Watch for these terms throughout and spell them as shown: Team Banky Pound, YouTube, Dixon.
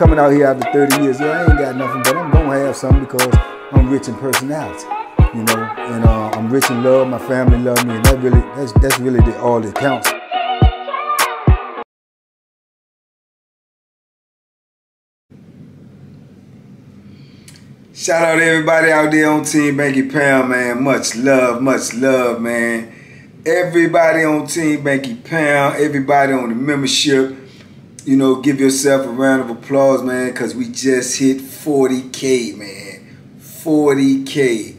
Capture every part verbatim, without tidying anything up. coming out here after thirty years, yeah, I ain't got nothing, but I'm gonna have something because I'm rich in personality, you know, and uh, I'm rich in love, my family love me, and that really, that's, that's really the, all that counts. Shout out to everybody out there on Team Banky Pound, man. Much love, much love, man. Everybody on Team Banky Pound, everybody on the membership, you know, give yourself a round of applause, man, because we just hit forty K, man. forty K.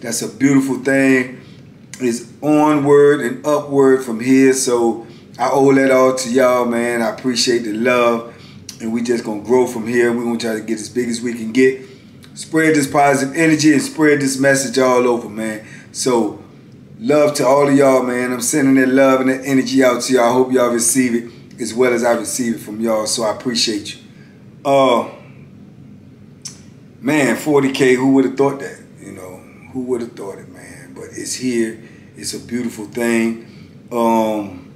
That's a beautiful thing. It's onward and upward from here, so I owe that all to y'all, man. I appreciate the love, and we just going to grow from here. We're going to try to get as big as we can get. Spread this positive energy and spread this message all over, man. So, love to all of y'all, man. I'm sending that love and that energy out to y'all. I hope y'all receive it as well as I receive it from y'all. So, I appreciate you. Uh, man, forty K, who would have thought that? You know, who would have thought it, man? But it's here. It's a beautiful thing. Um,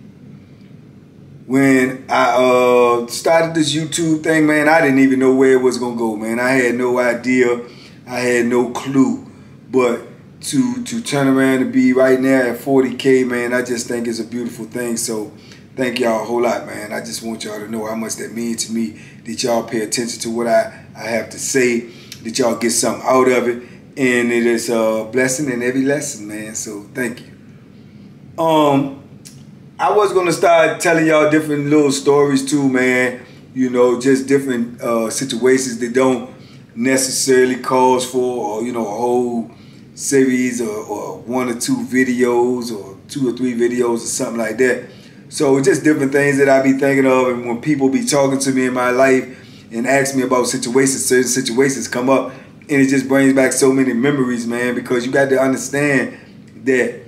when I uh, started this YouTube thing, man, I didn't even know where it was gonna go, man. I had no idea, I had no clue. But to to turn around and be right now at forty K, man, I just think it's a beautiful thing. So thank y'all a whole lot, man. I just want y'all to know how much that means to me, that y'all pay attention to what I, I have to say, that y'all get something out of it. And it is a blessing in every lesson, man. So thank you. Um. I was going to start telling y'all different little stories too, man. You know, just different uh, situations that don't necessarily cause for, or, you know, a whole series or, or one or two videos or two or three videos or something like that. So just different things that I be thinking of, and when people be talking to me in my life and ask me about situations, certain situations come up, and it just brings back so many memories, man, because you got to understand that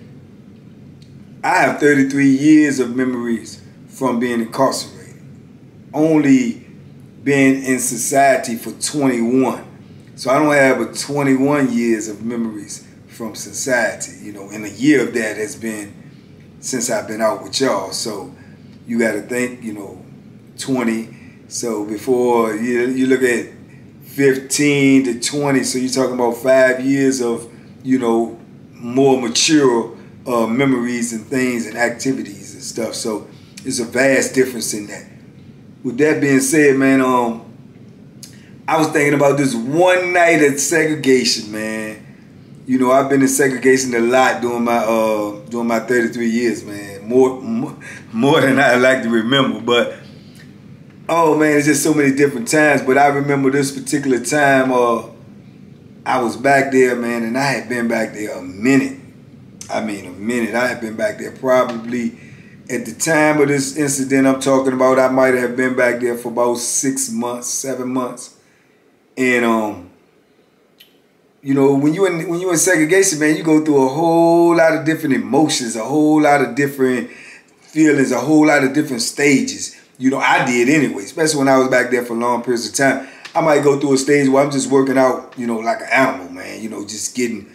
I have thirty-three years of memories from being incarcerated, only been in society for twenty-one. So I don't have a twenty-one years of memories from society, you know, and a year of that has been since I've been out with y'all. So you got to think, you know, twenty. So before you, you look at fifteen to twenty, so you're talking about five years of, you know, more mature Uh, memories and things and activities and stuff. So there's a vast difference in that. With that being said, man, um, I was thinking about this one night at segregation, man. You know, I've been in segregation a lot during my uh, during my thirty-three years, man. More, more, more than I like to remember. But oh man, it's just so many different times. But I remember this particular time. Uh, I was back there, man, and I had been back there a minute. I mean, a minute. I had been back there probably at the time of this incident I'm talking about, I might have been back there for about six months, seven months. And, um, you know, when you're in, when you're in segregation, man, you go through a whole lot of different emotions, a whole lot of different feelings, a whole lot of different stages. You know, I did anyway, especially when I was back there for long periods of time. I might go through a stage where I'm just working out, you know, like an animal, man, you know, just getting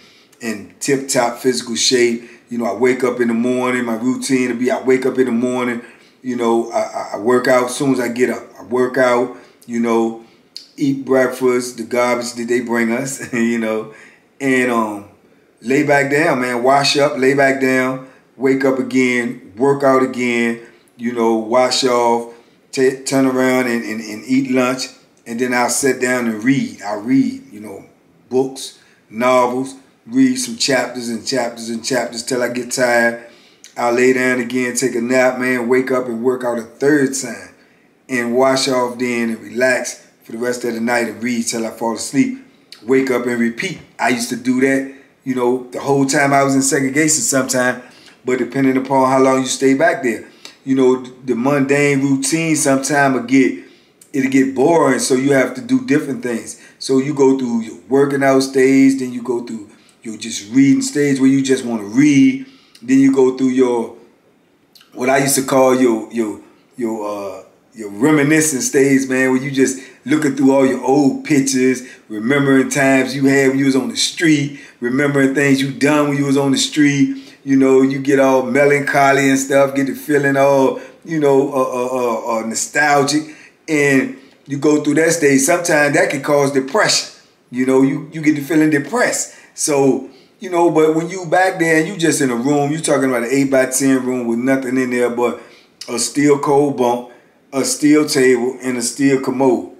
in tip-top physical shape. You know, I wake up in the morning, my routine will be I wake up in the morning, you know, I, I work out as soon as I get up. I work out, you know, eat breakfast, the garbage that they bring us, you know, and um, lay back down, man. Wash up, lay back down, wake up again, work out again, you know, wash off, t turn around and, and, and eat lunch, and then I'll sit down and read. I read, you know, books, novels, read some chapters and chapters and chapters till I get tired. I lay down again, take a nap, man, wake up and work out a third time and wash off then and relax for the rest of the night and read till I fall asleep. Wake up and repeat. I used to do that, you know, the whole time I was in segregation sometime, but depending upon how long you stay back there, you know, the mundane routine sometime will get, it'll get boring, so you have to do different things. So you go through your working out stage, then you go through you're just reading stage where you just want to read. Then you go through your, what I used to call your your your uh, your reminiscing stage, man, where you just looking through all your old pictures, remembering times you had when you was on the street, remembering things you done when you was on the street. You know, you get all melancholy and stuff, get the feeling all, you know, uh, uh, uh, uh, nostalgic. And you go through that stage, sometimes that can cause depression. You know, you, you get to feeling depressed. So, you know, but when you back there and you just in a room, you talking about an eight by ten room with nothing in there but a steel cold bunk, a steel table, and a steel commode,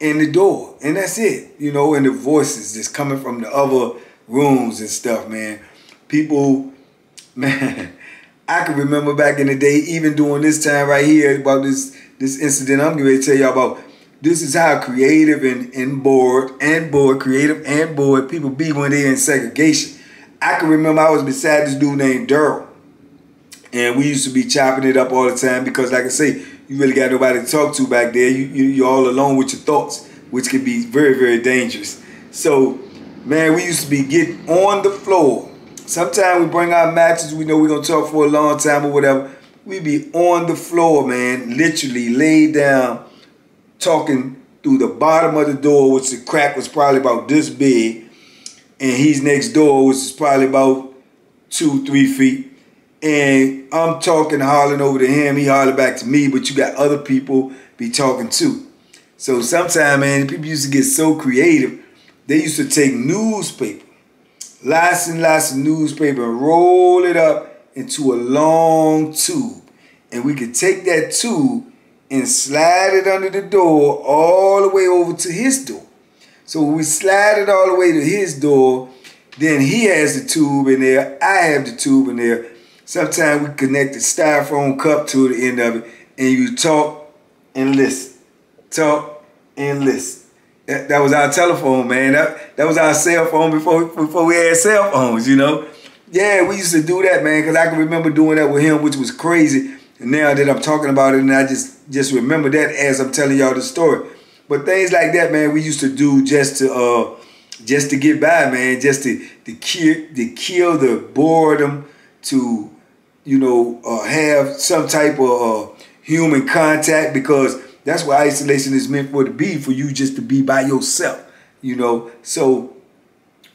and the door, and that's it. You know, and the voices just coming from the other rooms and stuff, man. People, man, I can remember back in the day, even during this time right here, about this this incident I'm going to tell y'all about. This is how creative and, and bored and bored, creative and bored people be when they're in segregation. I can remember I was beside this dude named Daryl, and we used to be chopping it up all the time because, like I say, you really got nobody to talk to back there. You, you, you're all alone with your thoughts, which can be very, very dangerous. So, man, we used to be getting on the floor. Sometimes we bring our matches. We know we're going to talk for a long time or whatever. We be on the floor, man, literally laid down, talking through the bottom of the door, which the crack was probably about this big, and he's next door, which is probably about two, three feet. And I'm talking, hollering over to him. He hollered back to me, but you got other people be talking too. So sometimes, man, people used to get so creative. They used to take newspaper, lots and lots of newspaper, and roll it up into a long tube. And we could take that tube and slide it under the door all the way over to his door. So we slide it all the way to his door. Then he has the tube in there. I have the tube in there. Sometimes we connect the styrofoam cup to the end of it, and you talk and listen. Talk and listen. That, that was our telephone, man. That, that was our cell phone before, before we had cell phones, you know? Yeah, we used to do that, man, because I can remember doing that with him, which was crazy. And now that I'm talking about it, and I just, just remember that as I'm telling y'all the story. But things like that, man, we used to do just to, uh, just to get by, man, just to, to, kill, to kill the boredom, to... you know, uh, have some type of uh, human contact, because that's what isolation is meant for to be, for you just to be by yourself, you know. So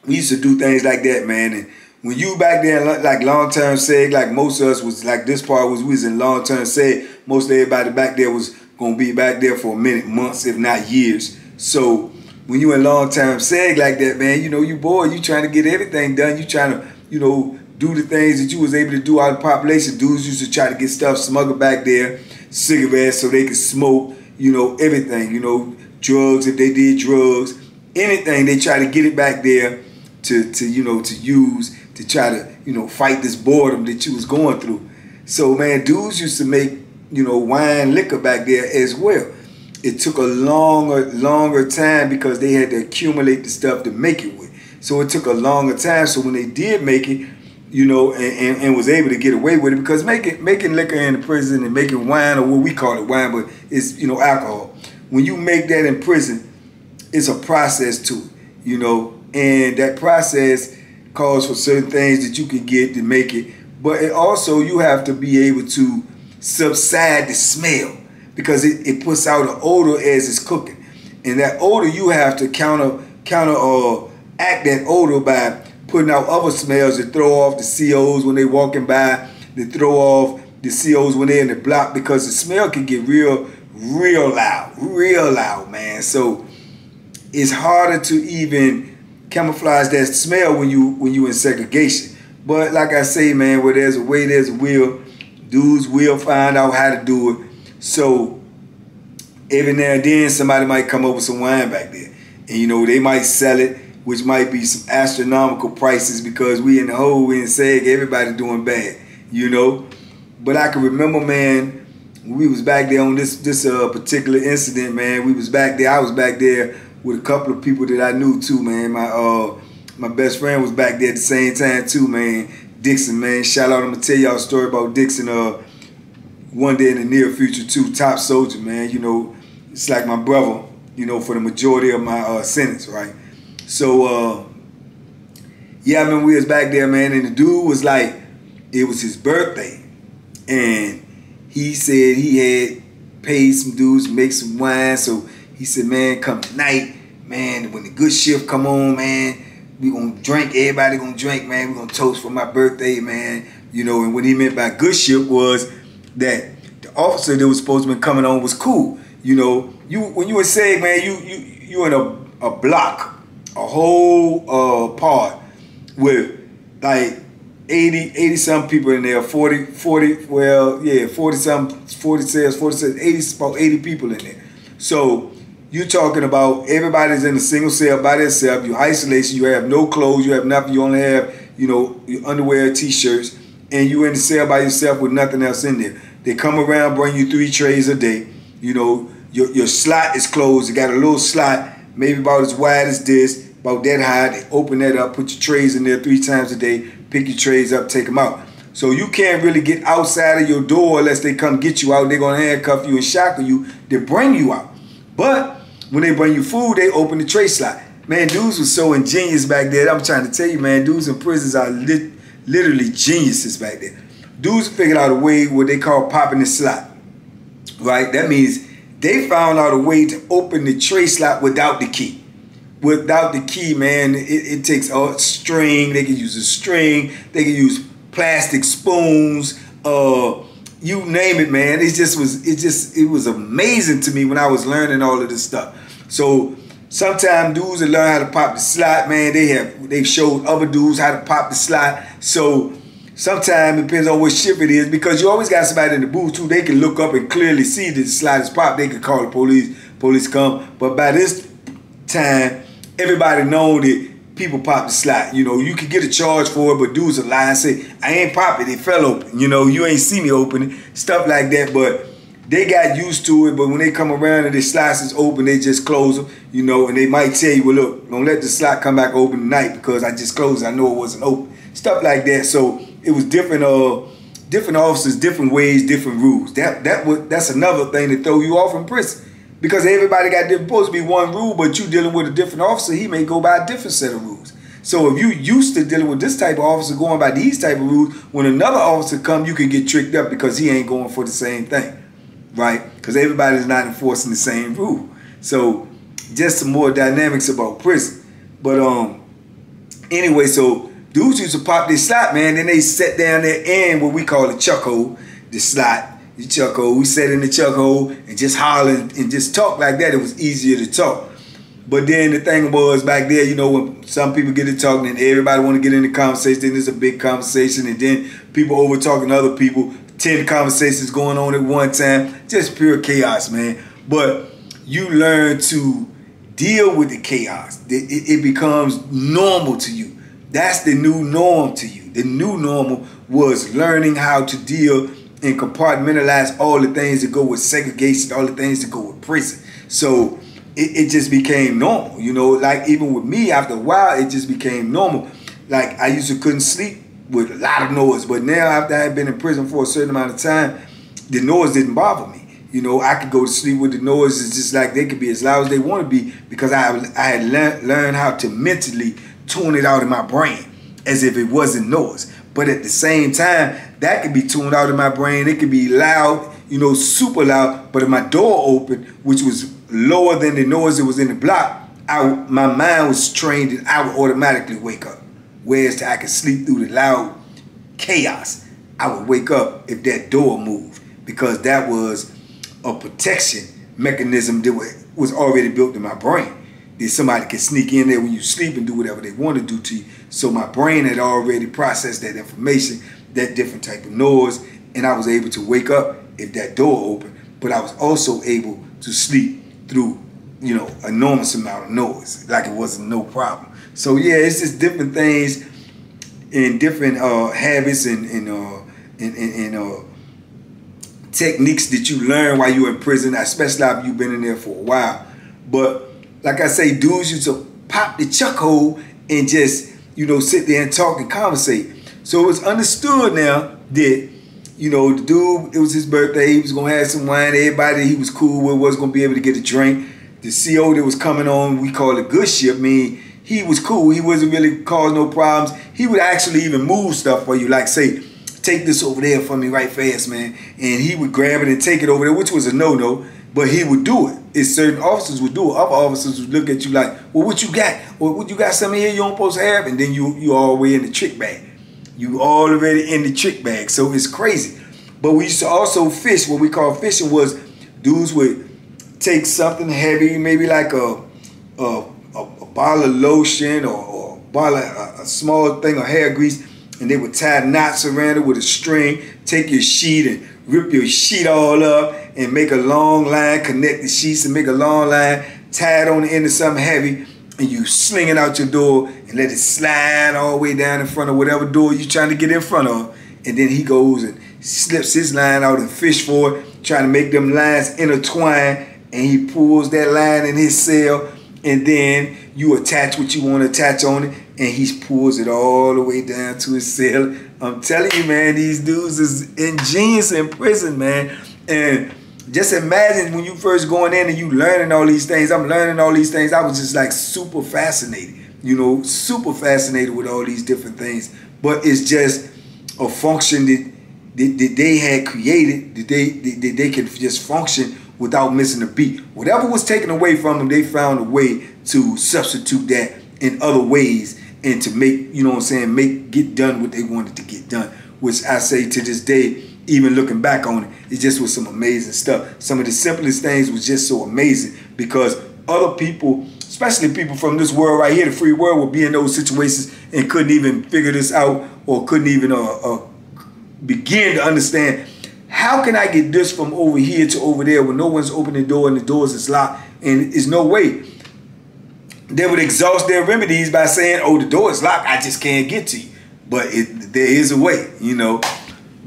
we used to do things like that, man. And when you back there, like long-term seg, like most of us was, like this part was, we was in long-term seg. Most everybody back there was going to be back there for a minute, months, if not years. So when you in long-term seg like that, man, you know, you bored, you trying to get everything done, you trying to, you know, do the things that you was able to do out of the population. Dudes used to try to get stuff smuggled back there, cigarettes so they could smoke, you know, everything, you know, drugs if they did drugs, anything. They try to get it back there to, to you know, to use, to try to, you know, fight this boredom that you was going through. So, man, dudes used to make, you know, wine, liquor back there as well. It took a longer, longer time because they had to accumulate the stuff to make it with. So it took a longer time. So when they did make it, you know, and, and, and was able to get away with it, because making making liquor in the prison and making wine, or what we call it wine, but it's, you know, alcohol. When you make that in prison, it's a process too, you know, and that process calls for certain things that you can get to make it. But it also, you have to be able to subside the smell, because it, it puts out an odor as it's cooking. And that odor, you have to counter, counter or act that odor by putting out other smells that throw off the C Os when they walking by, that throw off the C Os when they're in the block, because the smell can get real, real loud, real loud, man. So it's harder to even camouflage that smell when you when you in segregation. But like I say, man, where there's a way, there's a will. Dudes will find out how to do it. So every now and then somebody might come up with some wine back there, and you know they might sell it, which might be some astronomical prices, because we in the hole, we in seg, everybody doing bad, you know. But I can remember, man, when we was back there on this this uh, particular incident, man. We was back there. I was back there with a couple of people that I knew too, man. My uh my best friend was back there at the same time too, man. Dixon, man. Shout out, I'm gonna tell y'all a story about Dixon. Uh, one day in the near future too. Top soldier, man. You know, it's like my brother, you know, for the majority of my uh, sentence, right? So, uh, yeah, I remember we was back there, man, and the dude was like, it was his birthday, and he said he had paid some dudes to make some wine. So he said, man, come tonight, man, when the good shift come on, man, we gonna drink, everybody gonna drink, man, we gonna toast for my birthday, man, you know. And what he meant by good shift was that the officer that was supposed to be coming on was cool. You know, you when you were saying, man, you you you in a, a block, a whole uh, part with like eighty, eighty some people in there, forty, forty, well, yeah, forty some, forty sales, forty sales, eighty, about eighty people in there. So you're talking about everybody's in a single cell by themselves. You isolation, you have no clothes, you have nothing, you only have, you know, your underwear, t-shirts, and you in the cell by yourself with nothing else in there. They come around, bring you three trays a day. You know, your, your slot is closed. You got a little slot, maybe about as wide as this, about that high. They open that up, put your trays in there three times a day, pick your trays up, take them out. So you can't really get outside of your door unless they come get you out. They're going to handcuff you and shackle you. They bring you out. But when they bring you food, they open the tray slot. Man, dudes was so ingenious back there. I'm trying to tell you, man, dudes in prisons are lit literally geniuses back there. Dudes figured out a way what they call popping the slot, right? That means they found out a way to open the tray slot without the key. Without the key, man, it, it takes a string. They can use a string. They can use plastic spoons. Uh, you name it, man. It just was. It just. It was amazing to me when I was learning all of this stuff. So sometimes dudes that learn how to pop the slot, man, they have. They've showed other dudes how to pop the slot. So sometimes it depends on what shift it is, because you always got somebody in the booth too. They can look up and clearly see that the slot is popped. They can call the police. Police come. But by this time, everybody known that people pop the slot. You know, you could get a charge for it, but dudes are lying and say, I ain't pop it, it fell open. You know, you ain't see me open it, stuff like that. But they got used to it, but when they come around and the slots is open, they just close them, you know, and they might tell you, well, look, don't let the slot come back open tonight because I just closed it. I know it wasn't open. Stuff like that. So it was different uh different officers, different ways, different rules. That that was that's another thing to throw you off in prison. Because everybody got different, supposed to be one rule, but you dealing with a different officer, he may go by a different set of rules. So if you used to dealing with this type of officer going by these type of rules, when another officer come, you can get tricked up because he ain't going for the same thing, right? Because everybody's not enforcing the same rule. So just some more dynamics about prison. But um, anyway, so dudes used to pop their slot, man. Then they sat down there in what we call a chuck hole, the slot. The chuck hole. We sat in the chuck hole and just holler and, and just talk like that. It was easier to talk. But then the thing was back there, you know, when some people get to talking and everybody want to get in the conversation, then there's a big conversation, and then people over talking to other people, ten conversations going on at one time, just pure chaos, man. But you learn to deal with the chaos. It, it, it becomes normal to you. That's the new norm to you. The new normal was learning how to deal and compartmentalize all the things that go with segregation, all the things that go with prison. So it, it just became normal, you know. Like even with me, after a while, it just became normal. Like I used to couldn't sleep with a lot of noise, but now after I had been in prison for a certain amount of time, the noise didn't bother me. You know, I could go to sleep with the noise. It's just like they could be as loud as they want to be because I I had learned learned how to mentally tune it out in my brain as if it wasn't noise. But at the same time, that could be tuned out in my brain. It could be loud, you know, super loud. But if my door opened, which was lower than the noise that was in the block, I, my mind was trained and I would automatically wake up. Whereas I could sleep through the loud chaos, I would wake up if that door moved, because that was a protection mechanism that was already built in my brain. That somebody can sneak in there when you sleep and do whatever they want to do to you. So my brain had already processed that information, that different type of noise, and I was able to wake up if that door opened. But I was also able to sleep through, you know, enormous amount of noise, like it wasn't no problem. So yeah, it's just different things and different uh, habits and and uh, and, and, and uh, techniques that you learn while you're in prison, especially if you've been in there for a while. But like I say, dudes used to pop the chuck hole and just, you know, sit there and talk and conversate. So it was understood now that, you know, the dude, it was his birthday. He was going to have some wine. Everybody he was cool with was going to be able to get a drink. The C O that was coming on, we call it good ship. I mean, he was cool. He wasn't really causing no problems. He would actually even move stuff for you. Like, say, take this over there for me right fast, man. And he would grab it and take it over there, which was a no-no. But he would do it. It's certain officers would do it. Other officers would look at you like, well, what you got? Well, what you got something here you don't supposed to have? And then you you already in the trick bag. You already in the trick bag. So it's crazy. But we used to also fish. What we call fishing was dudes would take something heavy, maybe like a a, a, a bottle of lotion or, or a, bottle of, a, a small thing of hair grease, and they would tie knots around it with a string, take your sheet and rip your sheet all up and make a long line, connect the sheets and make a long line, tie it on the end of something heavy, and you sling it out your door and let it slide all the way down in front of whatever door you're trying to get in front of. And then he goes and slips his line out and fish for it, trying to make them lines intertwine, and he pulls that line in his cell, and then you attach what you want to attach on it, and he pulls it all the way down to his cell. I'm telling you, man, these dudes is ingenious in prison, man. And just imagine when you first going in and you learning all these things. I'm learning all these things. I was just like super fascinated, you know, super fascinated with all these different things. But it's just a function that, that, that they had created, that they, that, that they could just function without missing a beat. Whatever was taken away from them, they found a way to substitute that in other ways and to make, you know what I'm saying, make get done what they wanted to get done, which I say to this day, even looking back on it, it just was some amazing stuff. Some of the simplest things was just so amazing because other people, especially people from this world right here, the free world, would be in those situations and couldn't even figure this out or couldn't even uh, uh, begin to understand, how can I get this from over here to over there when no one's opening the door and the doors is locked and there's no way? They would exhaust their remedies by saying, oh, the door is locked, I just can't get to you. But it, there is a way, you know.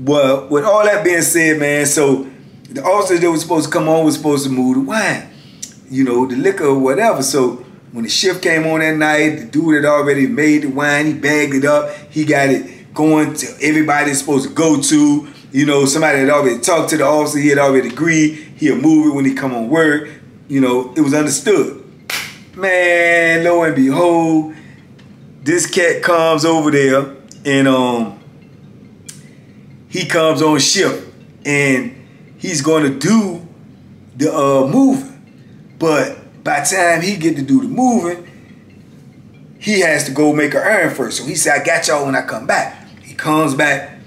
Well, with all that being said, man, so the officers that were supposed to come on was supposed to move the wine, you know, the liquor or whatever. So when the shift came on that night, the dude had already made the wine. He bagged it up. He got it going to everybody it's supposed to go to. You know, somebody had already talked to the officer. He had already agreed. He'll move it when he come on work. You know, it was understood. Man, lo and behold, this cat comes over there and um. he comes on shift and he's going to do the uh, moving. But by the time he get to do the moving, he has to go make an errand first. So he said, I got y'all when I come back. He comes back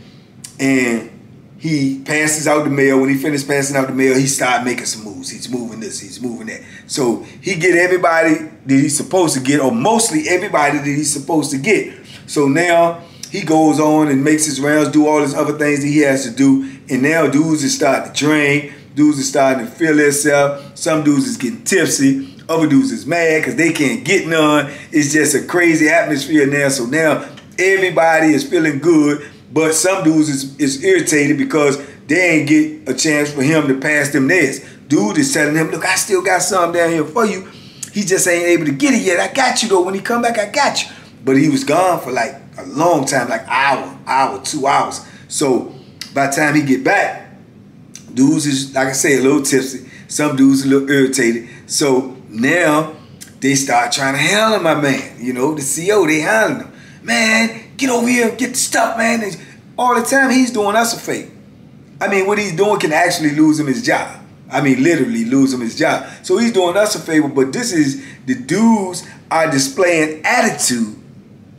and he passes out the mail. When he finished passing out the mail, he started making some moves. He's moving this, he's moving that. So he get everybody that he's supposed to get, or mostly everybody that he's supposed to get. So now he goes on and makes his rounds, do all his other things that he has to do. And now dudes is starting to drink. Dudes is starting to feel themselves. Some dudes is getting tipsy. Other dudes is mad because they can't get none. It's just a crazy atmosphere now. So now everybody is feeling good. But some dudes is, is irritated because they ain't get a chance for him to pass them theirs. Dude is telling him, look, I still got some down here for you. He just ain't able to get it yet. I got you, though. When he come back, I got you. But he was gone for like a long time, like hour, hour, two hours. So by the time he get back, dudes is, like I say, a little tipsy. Some dudes a little irritated. So now they start trying to handle my man. You know, the C O, they handling him. Man, get over here, get the stuff, man. And all the time he's doing us a favor. I mean, what he's doing can actually lose him his job. I mean, literally lose him his job. So he's doing us a favor, but this is, the dudes are displaying attitude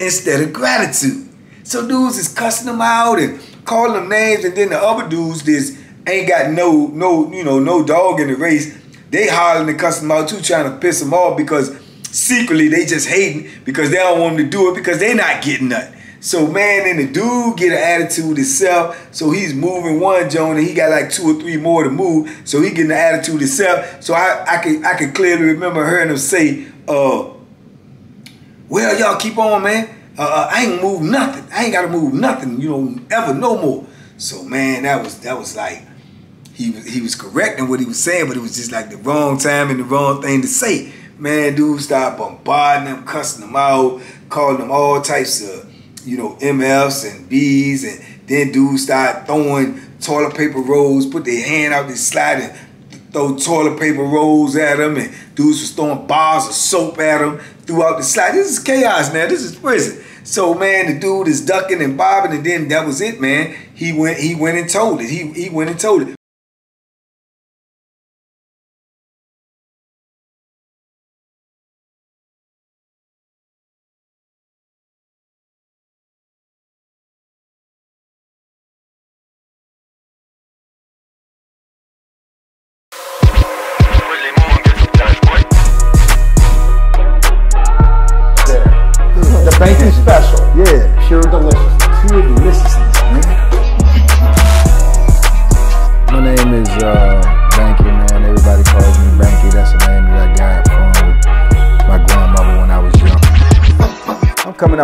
instead of gratitude. So dudes is cussing them out and calling them names, and then the other dudes that ain't got no, no, you know, no dog in the race, they hollering and cussing them out too, trying to piss them off because secretly they just hating because they don't want them to do it because they not getting nothing. So man, and the dude get an attitude himself, so he's moving one joint and he got like two or three more to move, so he getting an attitude himself. So I, I, can, I can clearly remember hearing him say, uh, well, y'all keep on, man. Uh, I ain't move nothing. I ain't gotta move nothing, you know, ever no more. So man, that was that was like he was he was correct in what he was saying, but it was just like the wrong time and the wrong thing to say. Man, dude started bombarding them, cussing them out, calling them all types of, you know, M Fs and Bs, and then dudes started throwing toilet paper rolls, put their hand out, they slide and throw toilet paper rolls at them, and dudes was throwing bars of soap at them throughout the slide. This is chaos, man. This is prison. So man, the dude is ducking and bobbing, and then that was it, man. He went, he went and told it. He he went and told it. Really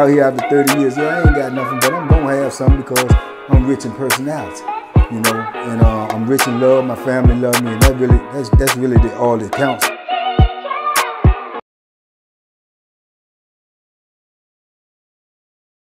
out here after thirty years, yeah, I ain't got nothing, but I'm gonna have something because I'm rich in personality, you know, and uh, I'm rich in love, my family love me, and that really, that's, that's really the, all that counts.